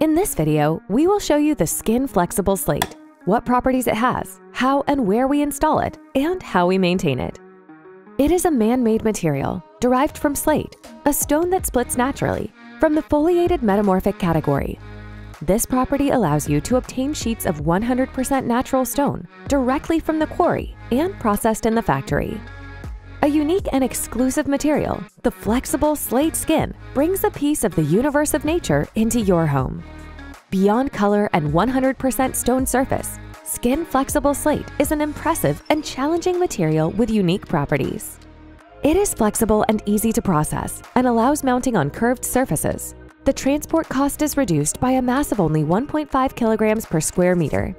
In this video, we will show you the Skin Flexible Slate, what properties it has, how and where we install it, and how we maintain it. It is a man-made material derived from slate, a stone that splits naturally, from the foliated metamorphic category. This property allows you to obtain sheets of 100% natural stone directly from the quarry and processed in the factory. A unique and exclusive material, the flexible slate skin brings a piece of the universe of nature into your home. Beyond color and 100% stone surface, Skin Flexible Slate is an impressive and challenging material with unique properties. It is flexible and easy to process and allows mounting on curved surfaces. The transport cost is reduced by a mass of only 1.5 kilograms per square meter.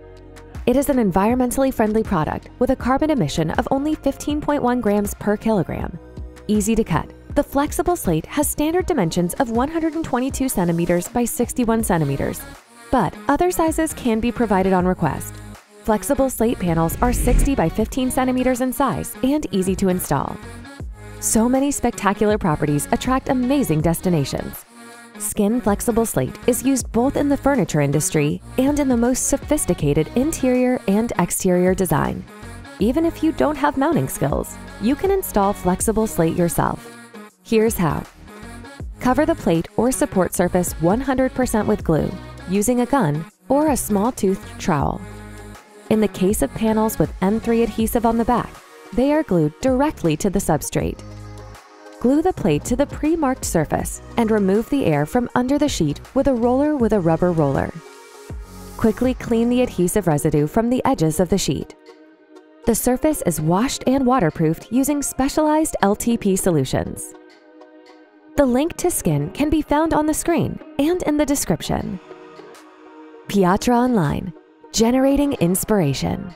It is an environmentally friendly product with a carbon emission of only 15.1 grams per kilogram. Easy to cut, the flexible slate has standard dimensions of 122 centimeters by 61 centimeters, but other sizes can be provided on request. Flexible slate panels are 60 by 15 centimeters in size and easy to install. So many spectacular properties attract amazing destinations. Skin Flexible Slate is used both in the furniture industry and in the most sophisticated interior and exterior design. Even if you don't have mounting skills, you can install flexible slate yourself. Here's how. Cover the plate or support surface 100% with glue, using a gun or a small-toothed trowel. In the case of panels with M3 adhesive on the back, they are glued directly to the substrate. Glue the plate to the pre-marked surface and remove the air from under the sheet with a roller rubber roller. Quickly clean the adhesive residue from the edges of the sheet. The surface is washed and waterproofed using specialized LTP solutions. The link to Skin can be found on the screen and in the description. Piatra Online, generating inspiration.